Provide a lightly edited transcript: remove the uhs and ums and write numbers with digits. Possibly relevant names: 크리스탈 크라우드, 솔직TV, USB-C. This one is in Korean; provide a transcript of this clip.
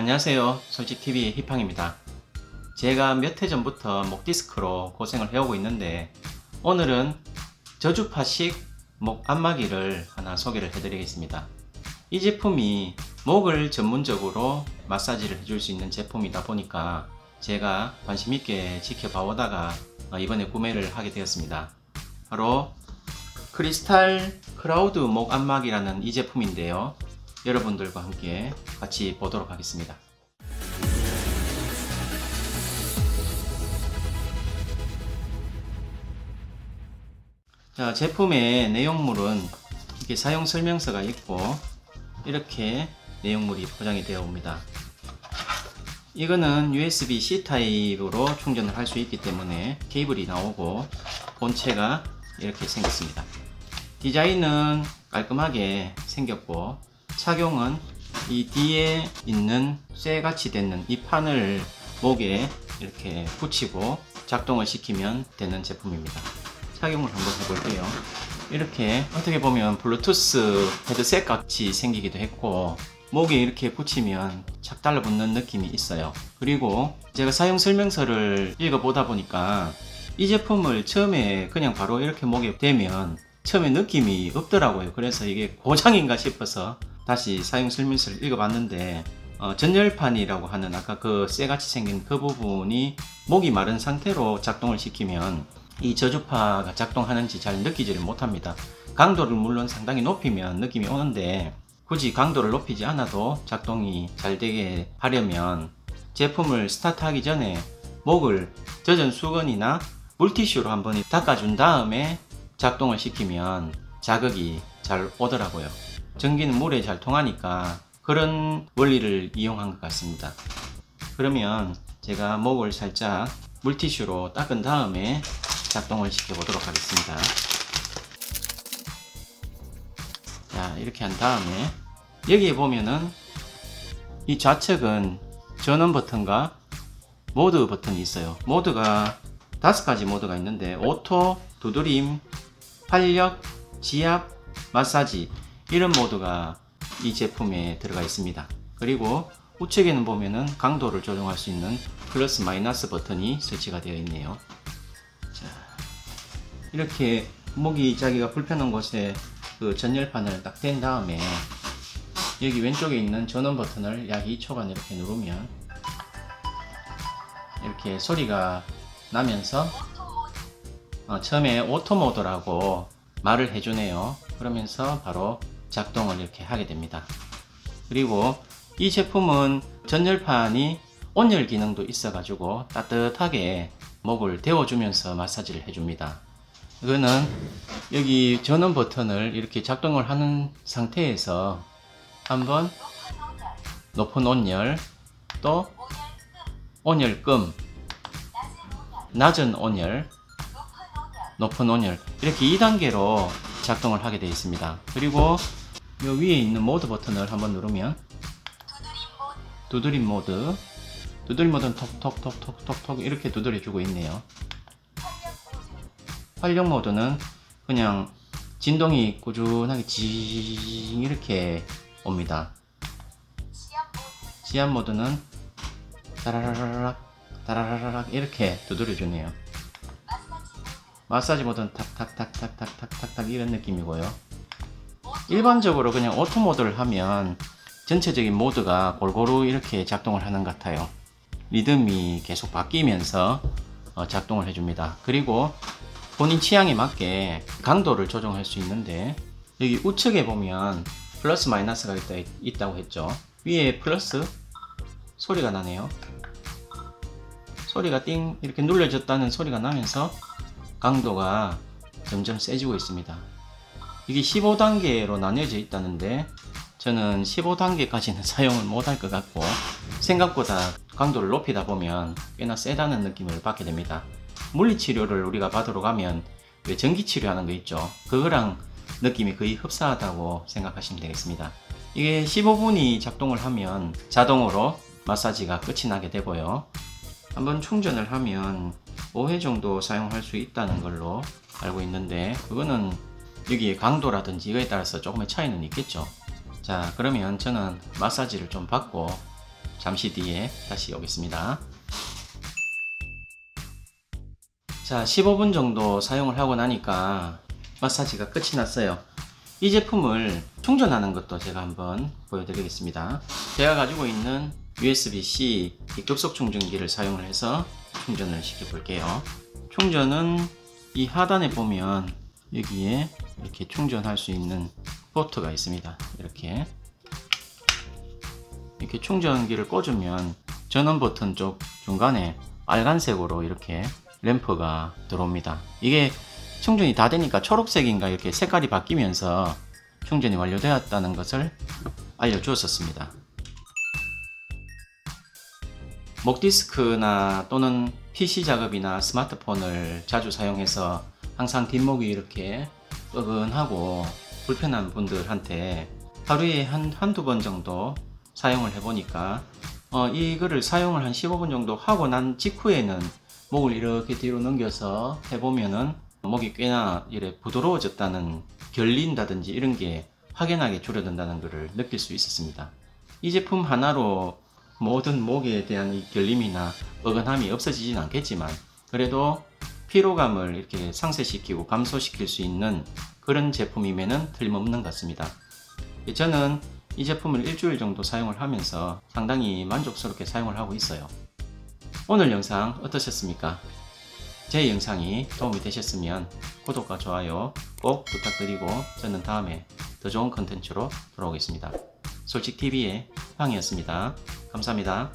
안녕하세요. 솔직TV 희팡입니다. 제가 몇 해 전부터 목디스크로 고생을 해오고 있는데 오늘은 저주파식 목 안마기를 하나 소개를 해드리겠습니다. 이 제품이 목을 전문적으로 마사지를 해줄 수 있는 제품이다 보니까 제가 관심있게 지켜봐 오다가 이번에 구매를 하게 되었습니다. 바로 크리스탈 크라우드 목 안마기라는 이 제품인데요, 여러분들과 함께 같이 보도록 하겠습니다. 자, 제품의 내용물은 이렇게 사용 설명서가 있고 이렇게 내용물이 포장이 되어 옵니다. 이거는 USB-C 타입으로 충전을 할 수 있기 때문에 케이블이 나오고 본체가 이렇게 생겼습니다. 디자인은 깔끔하게 생겼고 착용은 이 뒤에 있는 쇠같이 되는 이 판을 목에 이렇게 붙이고 작동을 시키면 되는 제품입니다. 착용을 한번 해볼게요. 이렇게 어떻게 보면 블루투스 헤드셋 같이 생기기도 했고 목에 이렇게 붙이면 착 달라붙는 느낌이 있어요. 그리고 제가 사용 설명서를 읽어보다 보니까 이 제품을 처음에 그냥 바로 이렇게 목에 대면 처음에 느낌이 없더라고요. 그래서 이게 고장인가 싶어서 다시 사용 설명서를 읽어봤는데 전열판이라고 하는 아까 그 쇠같이 생긴 그 부분이 목이 마른 상태로 작동을 시키면 이 저주파가 작동하는지 잘 느끼지를 못합니다. 강도를 물론 상당히 높이면 느낌이 오는데 굳이 강도를 높이지 않아도 작동이 잘 되게 하려면 제품을 스타트하기 전에 목을 젖은 수건이나 물티슈로 한번 닦아준 다음에 작동을 시키면 자극이 잘 오더라고요. 전기는 물에 잘 통하니까 그런 원리를 이용한 것 같습니다. 그러면 제가 목을 살짝 물티슈로 닦은 다음에 작동을 시켜보도록 하겠습니다. 자, 이렇게 한 다음에 여기에 보면은 이 좌측은 전원 버튼과 모드 버튼이 있어요. 모드가 5가지 모드가 있는데 오토, 두드림, 활력, 지압, 마사지 이런 모드가 이 제품에 들어가 있습니다. 그리고 우측에는 보면은 강도를 조정할 수 있는 플러스 마이너스 버튼이 설치가 되어 있네요. 자, 이렇게 목이 자기가 불편한 곳에 그 전열판을 딱 댄 다음에 여기 왼쪽에 있는 전원 버튼을 약 2초간 이렇게 누르면 이렇게 소리가 나면서 처음에 오토 모드라고 말을 해주네요. 그러면서 바로 작동을 이렇게 하게 됩니다. 그리고 이 제품은 전열판이 온열 기능도 있어 가지고 따뜻하게 목을 데워주면서 마사지를 해줍니다. 이거는 여기 전원 버튼을 이렇게 작동을 하는 상태에서 한번 높은 온열, 또 온열끔, 낮은 온열, 높은 온열 이렇게 2단계로 작동을 하게 되어 있습니다. 그리고 이 위에 있는 모드 버튼을 한번 누르면 두드림 모드는 톡톡톡톡톡 이렇게 두드려주고 있네요. 활력 모드는 그냥 진동이 꾸준하게 징 이렇게 옵니다. 지압 모드는 따라라락 따라라락 이렇게 두드려 주네요. 마사지 모드는 탁탁탁탁탁탁탁 이런 느낌이고요. 일반적으로 그냥 오토 모드를 하면 전체적인 모드가 골고루 이렇게 작동을 하는 것 같아요. 리듬이 계속 바뀌면서 작동을 해줍니다. 그리고 본인 취향에 맞게 강도를 조정할 수 있는데 여기 우측에 보면 플러스 마이너스가 있다고 했죠. 위에 플러스 소리가 나네요. 소리가 띵 이렇게 눌려졌다는 소리가 나면서 강도가 점점 세지고 있습니다. 이게 15단계로 나뉘어져 있다는데 저는 15단계까지는 사용을 못할 것 같고 생각보다 강도를 높이다 보면 꽤나 세다는 느낌을 받게 됩니다. 물리치료를 우리가 받으러 가면 왜 전기치료 하는 거 있죠? 그거랑 느낌이 거의 흡사하다고 생각하시면 되겠습니다. 이게 15분이 작동을 하면 자동으로 마사지가 끝이 나게 되고요. 한번 충전을 하면 5회 정도 사용할 수 있다는 걸로 알고 있는데 그거는 여기에 강도라든지 이거에 따라서 조금의 차이는 있겠죠. 자, 그러면 저는 마사지를 좀 받고 잠시 뒤에 다시 오겠습니다. 자, 15분 정도 사용을 하고 나니까 마사지가 끝이 났어요. 이 제품을 충전하는 것도 제가 한번 보여드리겠습니다. 제가 가지고 있는 USB-C 급속 충전기를 사용을 해서 충전을 시켜 볼게요. 충전은 이 하단에 보면 여기에 이렇게 충전할 수 있는 포트가 있습니다. 이렇게 충전기를 꽂으면 전원 버튼 쪽 중간에 빨간색으로 이렇게 램프가 들어옵니다. 이게 충전이 다 되니까 초록색인가 이렇게 색깔이 바뀌면서 충전이 완료되었다는 것을 알려주었었습니다. 목디스크나 또는 PC 작업이나 스마트폰을 자주 사용해서 항상 뒷목이 이렇게 뻐근하고 불편한 분들한테 하루에 한두 번 정도 사용을 해보니까 이거를 사용을 한 15분 정도 하고 난 직후에는 목을 이렇게 뒤로 넘겨서 해보면은 목이 꽤나 이렇게 부드러워졌다는, 결린다든지 이런 게 확연하게 줄어든다는 것을 느낄 수 있었습니다. 이 제품 하나로 모든 목에 대한 이 결림이나 뻐근함이 없어지진 않겠지만 그래도 피로감을 이렇게 상쇄시키고 감소시킬 수 있는 그런 제품임에는 틀림없는 것 같습니다. 저는 이 제품을 일주일 정도 사용을 하면서 상당히 만족스럽게 사용을 하고 있어요. 오늘 영상 어떠셨습니까? 제 영상이 도움이 되셨으면 구독과 좋아요 꼭 부탁드리고 저는 다음에 더 좋은 컨텐츠로 돌아오겠습니다. 솔직TV의 황이었습니다. 감사합니다.